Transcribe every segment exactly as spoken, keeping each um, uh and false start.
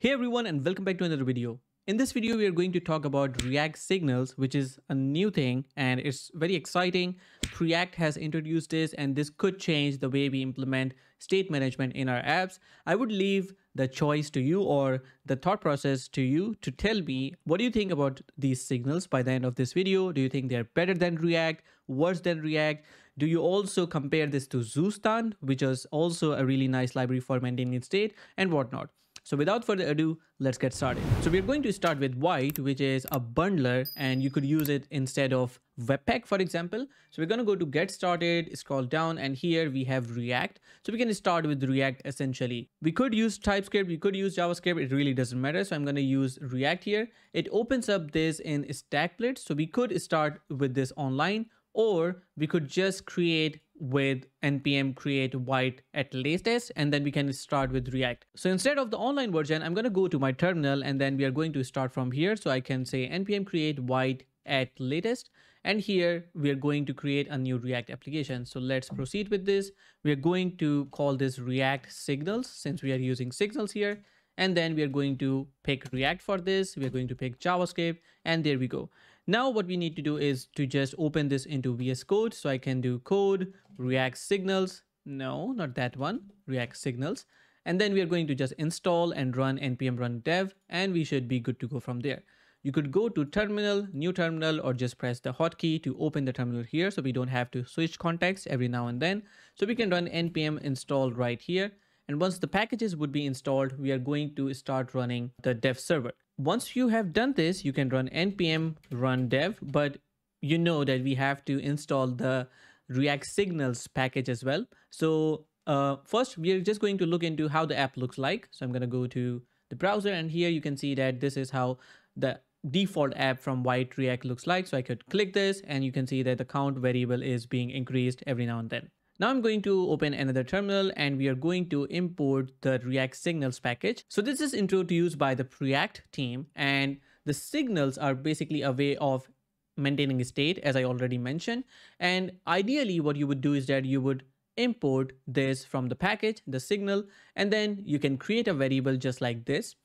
Hey everyone, and welcome back to another video. In this video, we are going to talk about React signals, which is a new thing and it's very exciting. Preact has introduced this, and this could change the way we implement state management in our apps. I would leave the choice to you, or the thought process to you, to tell me what do you think about these signals by the end of this video. Do you think they're better than React, worse than React? Do you also compare this to Zustand, which is also a really nice library for maintaining state and whatnot? So without further ado, let's get started. So we're going to start with Vite, which is a bundler, and you could use it instead of Webpack, for example. So we're going to go to Get Started, scroll down, and here we have React. So we can start with React essentially. We could use TypeScript, we could use JavaScript, it really doesn't matter. So I'm going to use React here. It opens up this in StackBlitz. So we could start with this online, or we could just create with npm create Vite at latest, and then we can start with React. So instead of the online version, I'm going to go to my terminal, and then we are going to start from here. So I can say npm create Vite at latest, and here we are going to create a new React application. So let's proceed with this. We are going to call this React signals, since we are using signals here. And then we are going to pick React for this. We are going to pick JavaScript, and there we go. Now what we need to do is to just open this into V S Code. So I can do code, React signals. No, not that one, React signals. And then we are going to just install and run npm run dev, and we should be good to go from there. You could go to terminal, new terminal, or just press the hotkey to open the terminal here. So we don't have to switch contexts every now and then. So we can run npm install right here. And once the packages would be installed, we are going to start running the dev server. Once you have done this, you can run npm run dev, but you know that we have to install the React signals package as well. So uh, first, we are just going to look into how the app looks like. So I'm going to go to the browser, and here you can see that this is how the default app from Vite React looks like. So I could click this, and you can see that the count variable is being increased every now and then. Now I'm going to open another terminal, and we are going to import the React signals package. So this is introduced by the Preact team, and the signals are basically a way of maintaining state, as I already mentioned. And ideally what you would do is that you would import this from the package, the signal, and then you can create a variable just like this.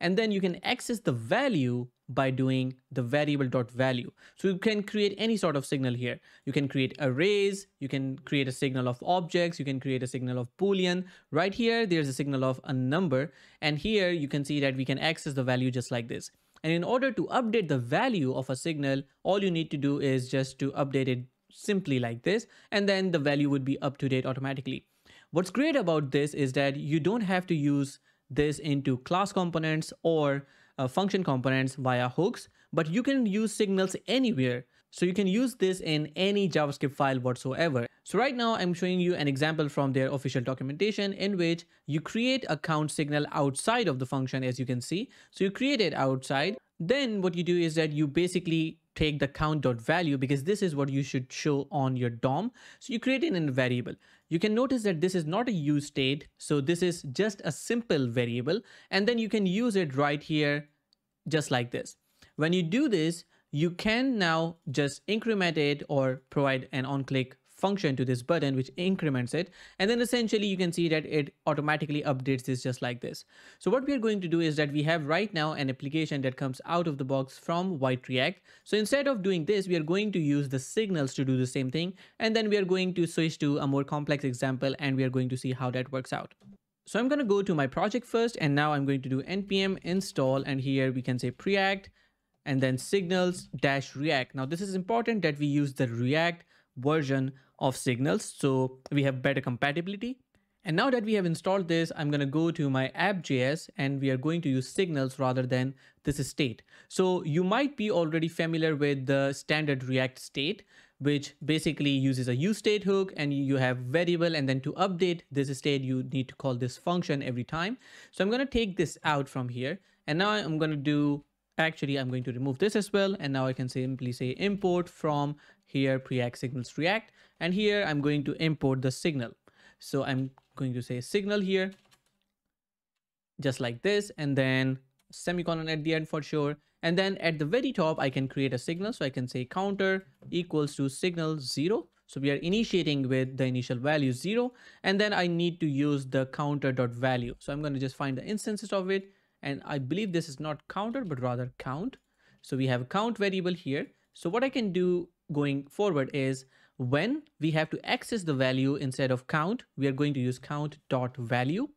And then you can access the value by doing the variable.value. So you can create any sort of signal here. You can create arrays, you can create a signal of objects, you can create a signal of Boolean. Right here, there's a signal of a number. And here you can see that we can access the value just like this. And in order to update the value of a signal, all you need to do is just to update it simply like this. And then the value would be up to date automatically. What's great about this is that you don't have to use this into class components or Uh, function components via hooks, but you can use signals anywhere. So you can use this in any JavaScript file whatsoever. So right now I'm showing you an example from their official documentation, in which you create a count signal outside of the function, as you can see. So you create it outside. Then what you do is that you basically take the count.value, because this is what you should show on your D O M. So you create it in a variable. You can notice that this is not a use state, so this is just a simple variable, and then you can use it right here just like this. When you do this, you can now just increment it or provide an on-click function to this button which increments it, and then essentially you can see that it automatically updates this just like this. So what we are going to do is that we have right now an application that comes out of the box from Vite React. So instead of doing this, we are going to use the signals to do the same thing, and then we are going to switch to a more complex example, and we are going to see how that works out. So I'm going to go to my project first, and now I'm going to do npm install, and here we can say Preact and then signals dash React. Now this is important that we use the React version of signals, so we have better compatibility. And now that we have installed this, I'm going to go to my app.js, and we are going to use signals rather than this state. So you might be already familiar with the standard React state, which basically uses a useState hook, and you have variable, and then to update this state, you need to call this function every time. So I'm going to take this out from here, and now I'm going to do, actually I'm going to remove this as well, and now I can simply say import from here Preact signals React, and here I'm going to import the signal. So I'm going to say signal here just like this, and then semicolon at the end for sure, and then at the very top I can create a signal. So I can say counter equals to signal zero. So we are initiating with the initial value zero, and then I need to use the counter dot value. So I'm going to just find the instances of it, And I believe this is not counter, but rather count. So we have a count variable here. So what I can do going forward is when we have to access the value instead of count, we are going to use count.value.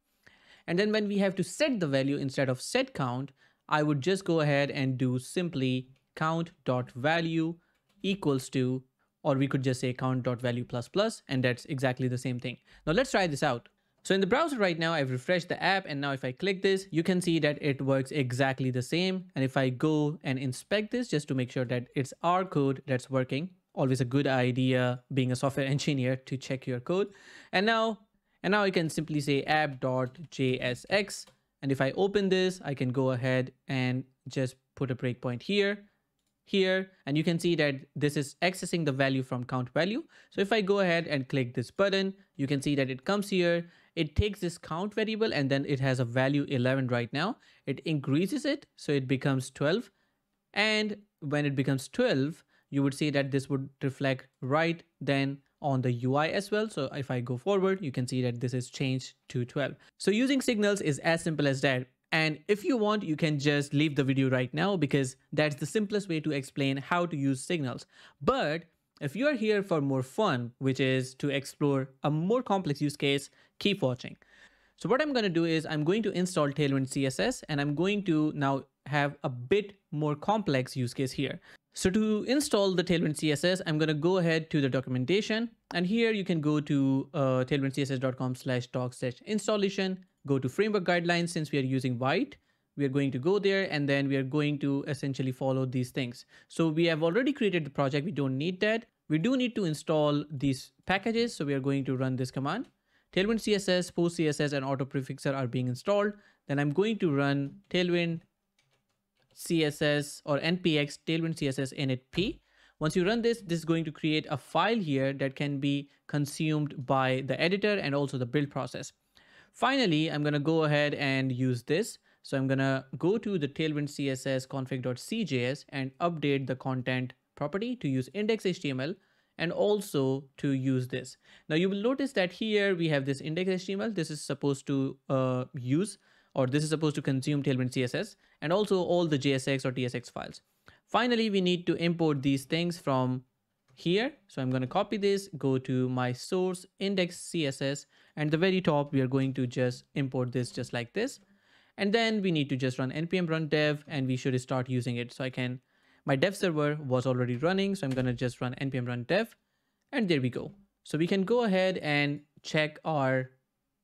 And then when we have to set the value instead of set count, I would just go ahead and do simply count.value equals to, or we could just say count.value plus plus, and that's exactly the same thing. Now let's try this out. So in the browser right now, I've refreshed the app, and now if I click this, you can see that it works exactly the same. And if I go and inspect this just to make sure that it's our code that's working, always a good idea being a software engineer to check your code. And now, and now I can simply say app.jsx. And if I open this, I can go ahead and just put a breakpoint here, here, and you can see that this is accessing the value from count value. So if I go ahead and click this button, you can see that it comes here. It takes this count variable and then it has a value eleven right now. It increases it, so it becomes twelve. And when it becomes twelve, you would see that this would reflect right then on the U I as well. So if I go forward, you can see that this is changed to twelve. So using signals is as simple as that. And if you want, you can just leave the video right now because that's the simplest way to explain how to use signals. But if you are here for more fun, which is to explore a more complex use case, keep watching. So what I'm going to do is I'm going to install Tailwind C S S, and I'm going to now have a bit more complex use case here. So to install the Tailwind C S S, I'm going to go ahead to the documentation, and here you can go to uh, tailwind css dot com slash doc slash installation, go to framework guidelines. Since we are using Vite, we are going to go there, and then we are going to essentially follow these things. So we have already created the project. We don't need that. We do need to install these packages. So we are going to run this command. Tailwind C S S, post C S S, and auto prefixer are being installed. Then I'm going to run Tailwind C S S or npx tailwind C S S init p. Once you run this, this is going to create a file here that can be consumed by the editor and also the build process. Finally, I'm going to go ahead and use this. So I'm going to go to the Tailwind C S S config.cjs and update the content property to use index H T M L and also to use this. Now you will notice that here we have this index H T M L. This is supposed to uh, use or this is supposed to consume Tailwind C S S and also all the J S X or T S X files. Finally, we need to import these things from here. So I'm going to copy this, go to my source index C S S, and the very top, we are going to just import this just like this. And then we need to just run npm run dev, and we should start using it. So I can, my dev server was already running. So I'm going to just run npm run dev, and there we go. So we can go ahead and check our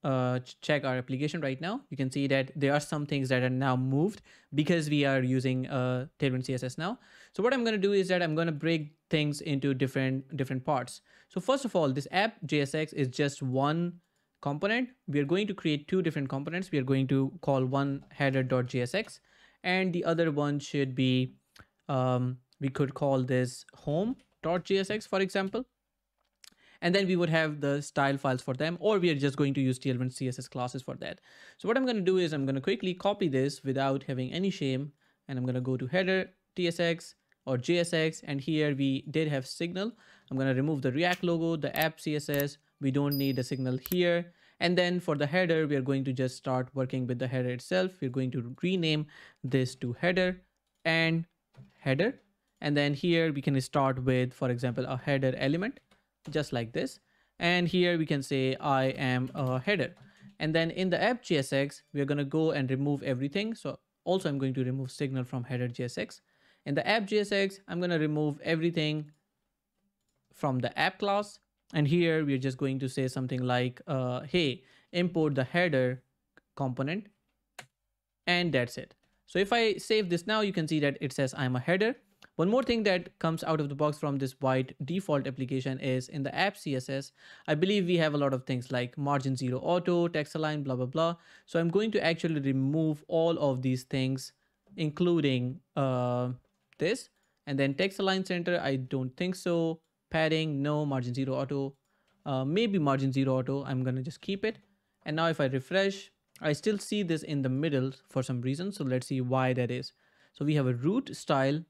Uh, check our application right now. You can see that there are some things that are now moved because we are using uh, Tailwind C S S now. So what I'm going to do is that I'm going to break things into different different parts. So first of all, this app J S X is just one component. We are going to create two different components. We are going to call one header.jsx and the other one should be, um, we could call this home.jsx, for example. And then we would have the style files for them, or we are just going to use Tailwind C S S classes for that. So what I'm going to do is I'm going to quickly copy this without having any shame. And I'm going to go to header T S X or J S X. And here we did have signal. I'm going to remove the React logo, the app C S S. We don't need a signal here. And then for the header, we are going to just start working with the header itself. We're going to rename this to header and header. And then here we can start with, for example, a header element, just like this. And here we can say I am a header. And then in the app J S X, we're going to go and remove everything. So also I'm going to remove signal from header J S X. In the app J S X, I'm going to remove everything from the app class. And here we're just going to say something like, uh, hey, import the header component. And that's it. So if I save this now, you can see that it says I'm a header. One more thing that comes out of the box from this Vite default application is in the app C S S, I believe we have a lot of things like margin zero auto, text align, blah, blah, blah. So I'm going to actually remove all of these things, including uh, this. And then text align center, I don't think so. Padding, no, margin zero auto, uh, maybe margin zero auto. I'm going to just keep it. And now if I refresh, I still see this in the middle for some reason. So let's see why that is. So we have a root style.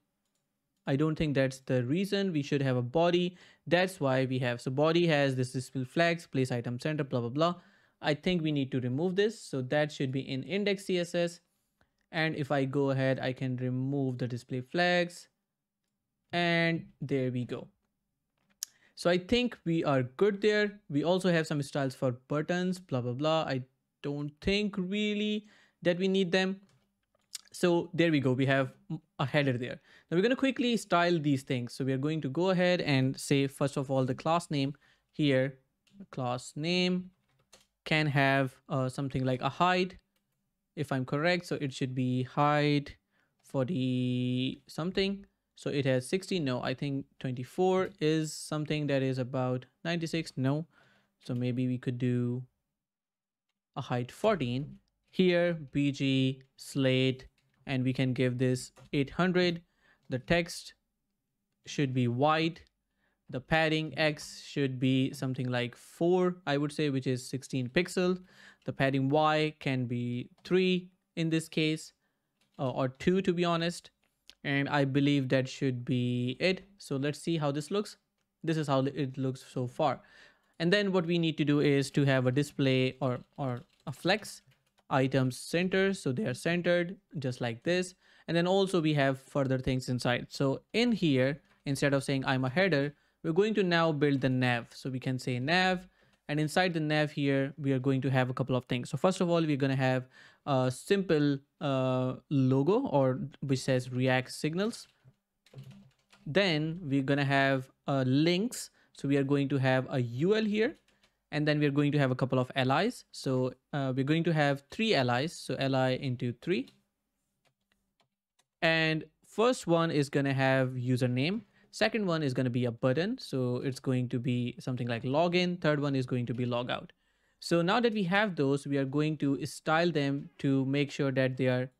I don't think that's the reason. We should have a body. That's why we have, so body has this display flags, place item center, blah, blah, blah. I think we need to remove this. So that should be in index C S S. And if I go ahead, I can remove the display flags, and there we go. So I think we are good there. We also have some styles for buttons, blah, blah, blah. I don't think really that we need them. So there we go. We have a header there. Now we're going to quickly style these things. So we are going to go ahead and say, first of all, the class name here, class name can have uh, something like a height, if I'm correct. So it should be height forty something. So it has sixty. No, I think twenty-four is something that is about ninety-six. No. So maybe we could do a height fourteen here, B G slate, and we can give this eight hundred. The text should be white. The padding X should be something like four, I would say, which is sixteen pixels. The padding Y can be three in this case, uh, or two to be honest. And I believe that should be it. So let's see how this looks. This is how it looks so far. And then what we need to do is to have a display or, or a flex items center. So they are centered just like this. And then also we have further things inside. So in here, instead of saying I'm a header, we're going to now build the nav. So we can say nav, and inside the nav here, we are going to have a couple of things. So first of all, we're going to have a simple uh, logo or which says React signals. Then we're going to have uh, links. So we are going to have a U L here, and then we're going to have a couple of allies. So uh, we're going to have three allies. So li into three. And first one is going to have username. Second one is going to be a button. So it's going to be something like login. Third one is going to be logout. So now that we have those, we are going to style them to make sure that they are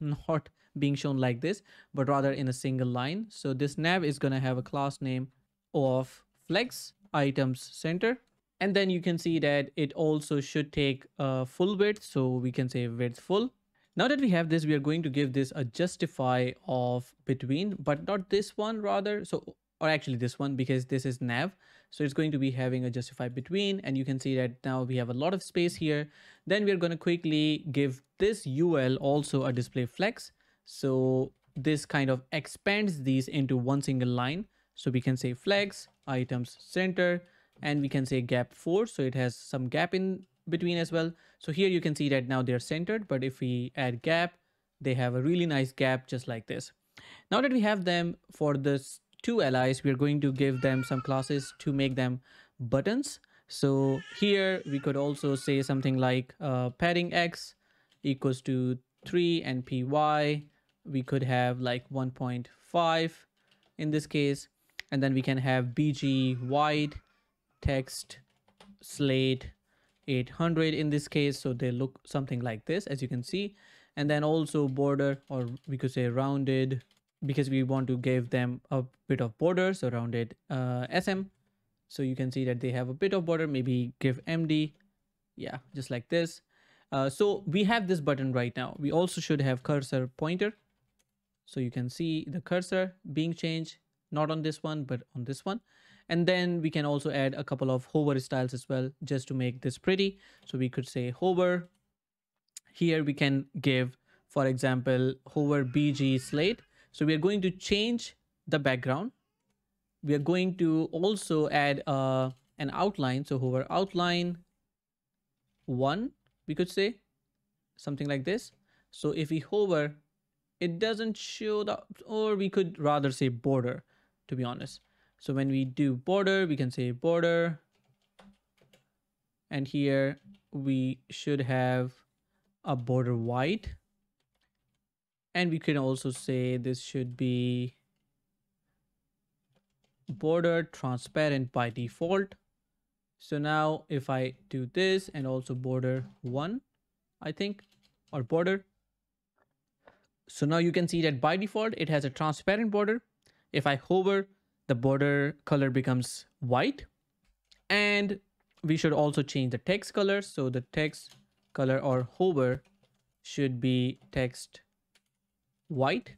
not being shown like this, but rather in a single line. So this nav is going to have a class name of flex items center. And then you can see that it also should take a full width. So we can say width full. Now that we have this, we are going to give this a justify of between, but not this one rather. So, or actually this one, because this is nav. So it's going to be having a justify between, and you can see that now we have a lot of space here. Then we're going to quickly give this U L also a display flex. So this kind of expands these into one single line. So we can say flex items center, and we can say gap four. So it has some gap in between as well. So here you can see that now they're centered, but if we add gap, they have a really nice gap just like this. Now that we have them for this two allies, we're going to give them some classes to make them buttons. So here we could also say something like uh, padding X equals to three and P Y. We could have like one point five in this case, and then we can have B G wide text slate eight hundred in this case. So they look something like this, as you can see. And then also border, or we could say rounded, because we want to give them a bit of border. So rounded uh, S M. So you can see that they have a bit of border, maybe give M D. Yeah, just like this. Uh, so we have this button right now. We also should have cursor pointer. So you can see the cursor being changed, not on this one, but on this one. And then we can also add a couple of hover styles as well, just to make this pretty. So we could say hover. Here we can give, for example, hover B G slate. So we are going to change the background. We are going to also add uh, an outline. So hover outline one, we could say something like this. So if we hover, it doesn't show the, or we could rather say border, to be honest. So when we do border, we can say border, and here we should have a border white. And we can also say this should be border transparent by default. So now if I do this and also border one, I think, or border. So now you can see that by default, it has a transparent border. If I hover, the border color becomes white. And we should also change the text color. So the text color or hover should be text white.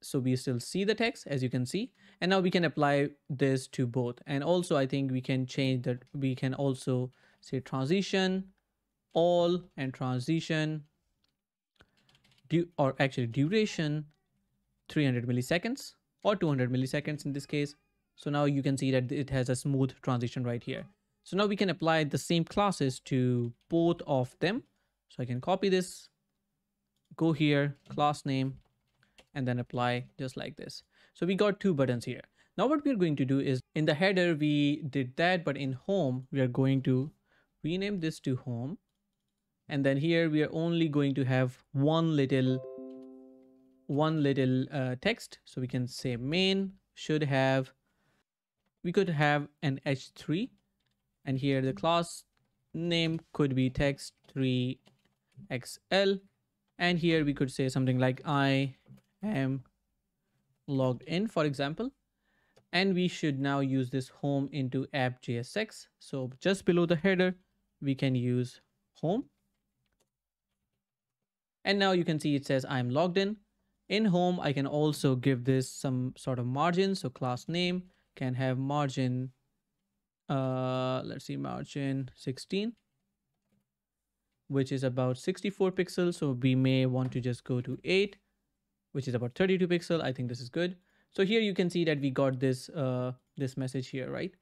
So we still see the text, as you can see. And now we can apply this to both. And also I think we can change that. We can also say transition all and transition du or actually duration three hundred milliseconds or two hundred milliseconds in this case. So now you can see that it has a smooth transition right here. So now we can apply the same classes to both of them. So I can copy this, go here, class name, and then apply just like this. So we got two buttons here. Now what we're going to do is in the header, we did that, but in home, we are going to rename this to home. And then here we are only going to have one little, one little uh, text. So we can say main should have, we could have an H three, and here the class name could be text three X L. And here we could say something like I am logged in, for example. And we should now use this home into app J S X. So just below the header, we can use home. And now you can see it says I'm logged in. In home, I can also give this some sort of margin. So class name can have margin, uh, let's see, margin sixteen, which is about sixty-four pixels. So we may want to just go to eight, which is about thirty-two pixels. I think this is good. So here you can see that we got this, uh, this message here, right?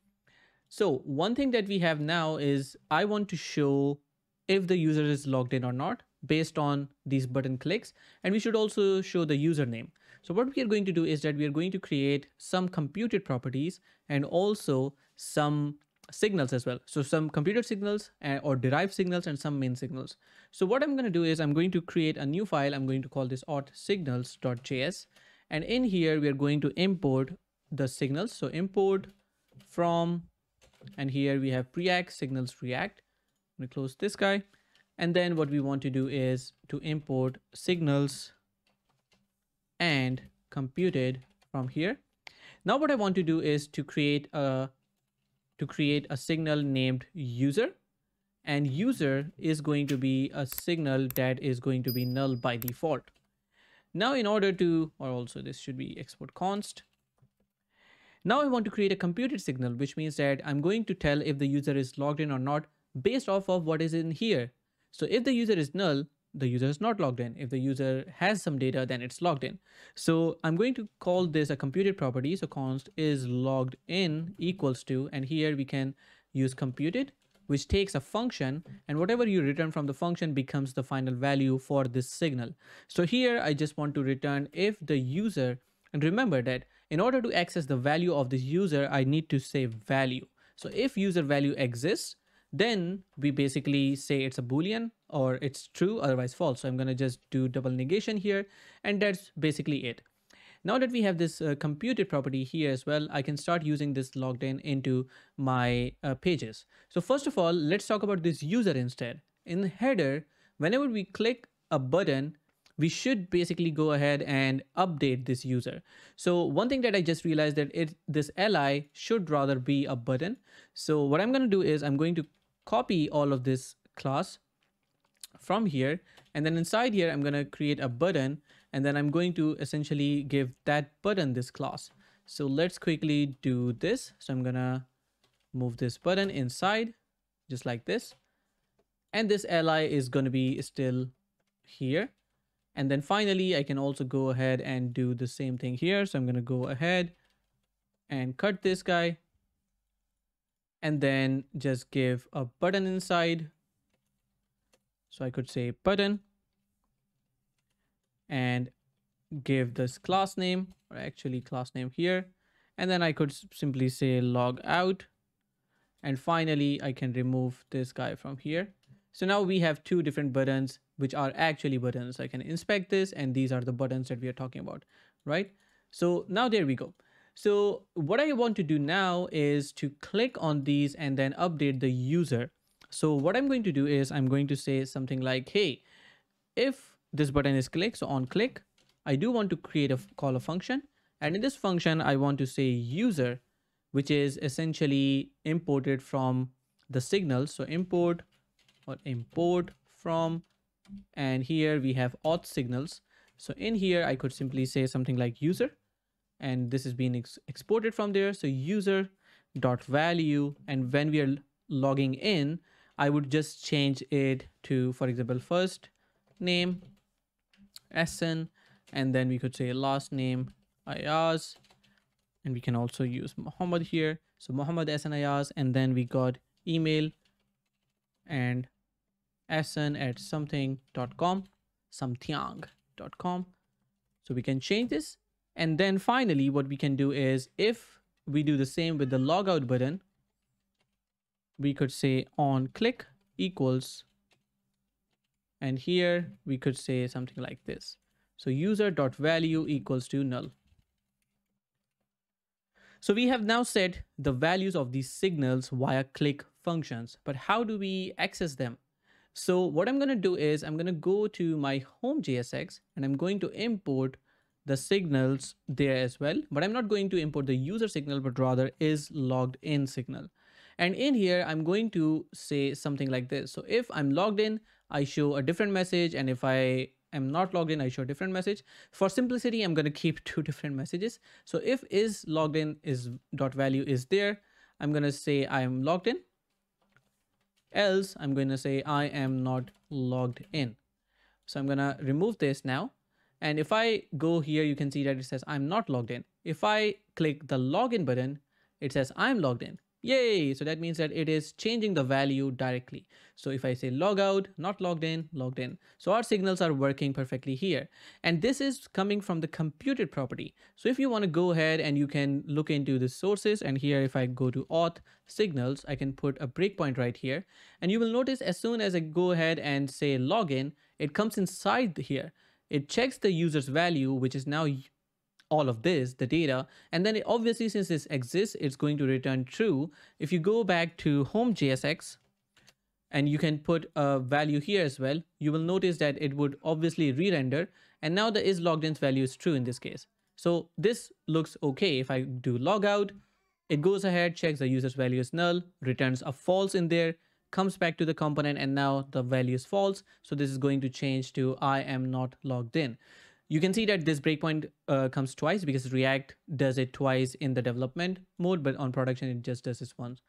So one thing that we have now is I want to show if the user is logged in or not based on these button clicks. And we should also show the username. So what we are going to do is that we are going to create some computed properties and also some signals as well. So some computed signals or derived signals and some main signals. So what I'm going to do is I'm going to create a new file. I'm going to call this auth signals.js. And in here, we are going to import the signals. So import from, and here we have Preact signals React. I'm going to close this guy. And then what we want to do is to import signals and computed from here. Now what I want to do is to create a to create a signal named user, and user is going to be a signal that is going to be null by default. Now in order to, or also this should be export const. Now I want to create a computed signal, which means that I'm going to tell if the user is logged in or not based off of what is in here. So if the user is null, the user is not logged in. If the user has some data, then it's logged in. So I'm going to call this a computed property. So const is logged in equals to, and here we can use computed, which takes a function, and whatever you return from the function becomes the final value for this signal. So here I just want to return if the user, and remember that in order to access the value of this user, I need to say value. So if user value exists, then we basically say it's a Boolean or it's true, otherwise false. So I'm going to just do double negation here. And that's basically it. Now that we have this uh, computed property here as well, I can start using this logged in into my uh, pages. So first of all, let's talk about this user instead. In the header, whenever we click a button, we should basically go ahead and update this user. So one thing that I just realized that it this L I should rather be a button. So what I'm going to do is I'm going to copy all of this class from here, and then inside here I'm going to create a button, and then I'm going to essentially give that button this class. So let's quickly do this. So I'm going to move this button inside just like this, and this L I is going to be still here. And then finally I can also go ahead and do the same thing here. So I'm going to go ahead and cut this guy, and then just give a button inside. So I could say button and give this class name, or actually class name here. And then I could simply say log out. And finally, I can remove this guy from here. So now we have two different buttons, which are actually buttons. I can inspect this, and these are the buttons that we are talking about, right? So now there we go. So what I want to do now is to click on these and then update the user. So what I'm going to do is I'm going to say something like, hey, if this button is clicked, so on click, I do want to create a call a function. And in this function, I want to say user, which is essentially imported from the signal. So import or import from, and here we have auth signals. So in here, I could simply say something like user, and this is being ex exported from there. So user dot value. And when we are logging in, I would just change it to, for example, first name sn, and then we could say last name Ayaz, and we can also use Muhammad here. So Muhammad sn Ayaz, and then we got email and sn at something dot com, something dot com. So we can change this. And then finally, what we can do is, if we do the same with the logout button, we could say on click equals, and here we could say something like this. So user.value equals to null. So we have now set the values of these signals via click functions, but how do we access them? So what I'm going to do is I'm going to go to my home J S X, and I'm going to import the signals there as well, but I'm not going to import the user signal, but rather is logged in signal. And in here, I'm going to say something like this. So if I'm logged in, I show a different message. And if I am not logged in, I show a different message. For simplicity, I'm going to keep two different messages. So if is logged in is dot value is there, I'm going to say I am logged in. Else, I'm going to say I am not logged in. So I'm going to remove this now. And if I go here, you can see that it says I'm not logged in. If I click the login button, it says I'm logged in. Yay! So that means that it is changing the value directly. So if I say log out, not logged in, logged in. So our signals are working perfectly here. And this is coming from the computed property. So if you want to go ahead and you can look into the sources, and here if I go to auth signals, I can put a breakpoint right here. And you will notice as soon as I go ahead and say login, it comes inside here. It checks the user's value, which is now all of this, the data, and then it obviously, since this exists, it's going to return true. If you go back to home J S X and you can put a value here as well, you will notice that it would obviously re-render, and now the is logged in's value is true in this case. So this looks okay. If I do log out, it goes ahead, checks the user's value is null, returns a false in there, comes back to the component, and now the value is false. So this is going to change to I am not logged in. You can see that this breakpoint uh, comes twice because React does it twice in the development mode, but on production, it just does this once.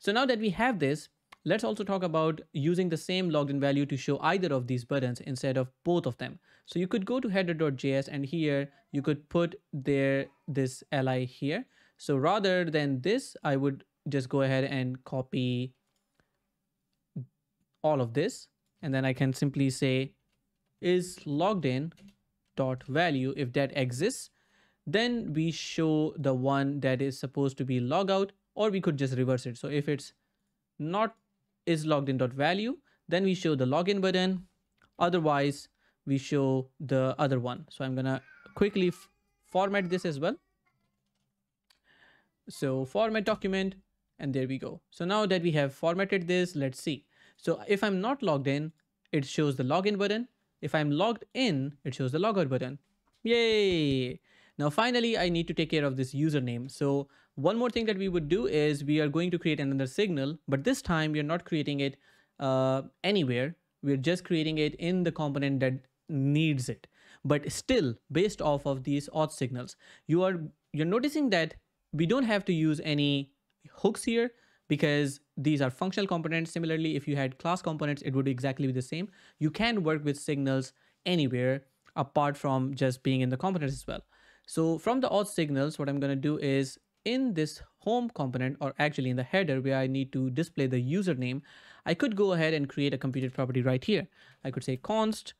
So now that we have this, let's also talk about using the same logged in value to show either of these buttons instead of both of them. So you could go to header.js, and here you could put there this li here. So rather than this, I would just go ahead and copy all of this. And then I can simply say is logged in dot value. If that exists, then we show the one that is supposed to be log out, or we could just reverse it. So if it's not is logged in dot value, then we show the login button. Otherwise, we show the other one. So I'm gonna quickly format this as well. So format document, and there we go. So now that we have formatted this, let's see. So if I'm not logged in, it shows the login button. If I'm logged in, it shows the logout button. Yay! Now, finally, I need to take care of this username. So one more thing that we would do is we are going to create another signal, but this time we are not creating it uh, anywhere. We're just creating it in the component that needs it, but still based off of these auth signals. You are, you're noticing that we don't have to use any hooks here, because these are functional components. Similarly, if you had class components, it would exactly be the same. You can work with signals anywhere apart from just being in the components as well. So from the auth signals, what I'm going to do is in this home component, or actually in the header where I need to display the username, I could go ahead and create a computed property right here. I could say const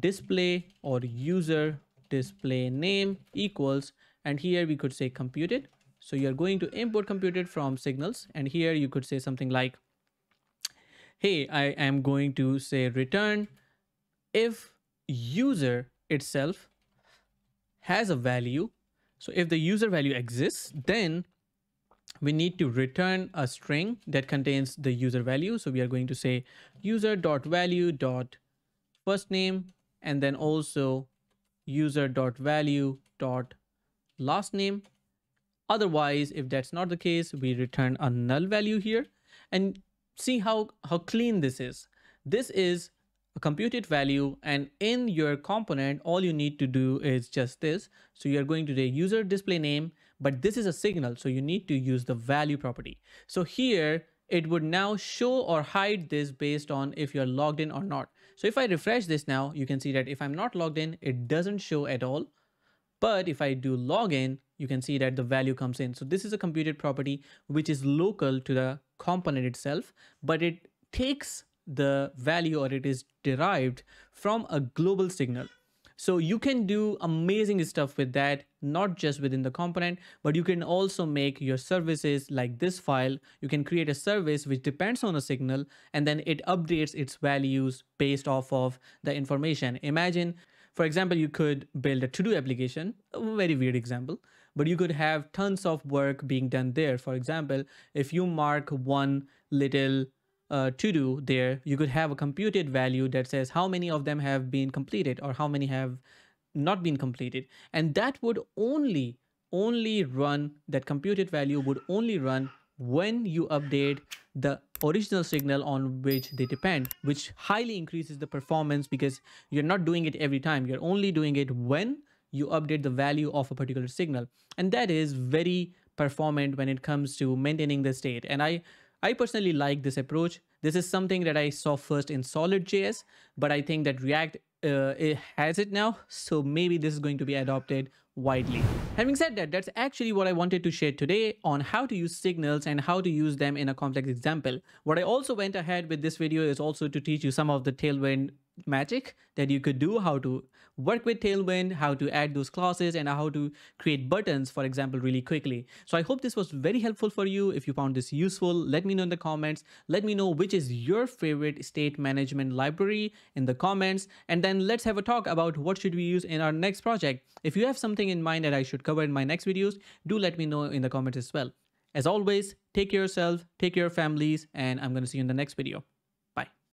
display or user display name equals, and here we could say computed. So you're going to import computed from signals, and here you could say something like, hey, I am going to say return if user itself has a value. So if the user value exists, then we need to return a string that contains the user value. So we are going to say user.value.firstname, and then also user.value.lastname. Otherwise, if that's not the case, we return a null value here, and see how, how clean this is. This is a computed value, and in your component, all you need to do is just this. So you're going to the user display name, but this is a signal. So you need to use the value property. So here it would now show or hide this based on if you're logged in or not. So if I refresh this now, you can see that if I'm not logged in, it doesn't show at all. But if I do log in, you can see that the value comes in. So this is a computed property which is local to the component itself, but it takes the value, or it is derived from a global signal. So you can do amazing stuff with that, not just within the component, but you can also make your services like this file. You can create a service which depends on a signal, and then it updates its values based off of the information. Imagine, for example, you could build a to-do application, a very weird example, but you could have tons of work being done there. For example, if you mark one little Uh, to do there, you could have a computed value that says how many of them have been completed or how many have not been completed, and that would only only run, that computed value would only run when you update the original signal on which they depend, which highly increases the performance because you're not doing it every time. You're only doing it when you update the value of a particular signal, and that is very performant when it comes to maintaining the state. And I I personally like this approach. This is something that I saw first in SolidJS, but I think that React uh, it has it now, so maybe this is going to be adopted widely. Having said that, that's actually what I wanted to share today on how to use signals and how to use them in a complex example. What I also went ahead with this video is also to teach you some of the Tailwind magic that you could do, how to work with Tailwind, how to add those classes, and how to create buttons, for example, really quickly. So I hope this was very helpful for you. If you found this useful, let me know in the comments. Let me know which is your favorite state management library in the comments, and then let's have a talk about what should we use in our next project. If you have something in mind that I should cover in my next videos, do let me know in the comments as well. As always, take care of yourself, take care of families, and I'm going to see you in the next video.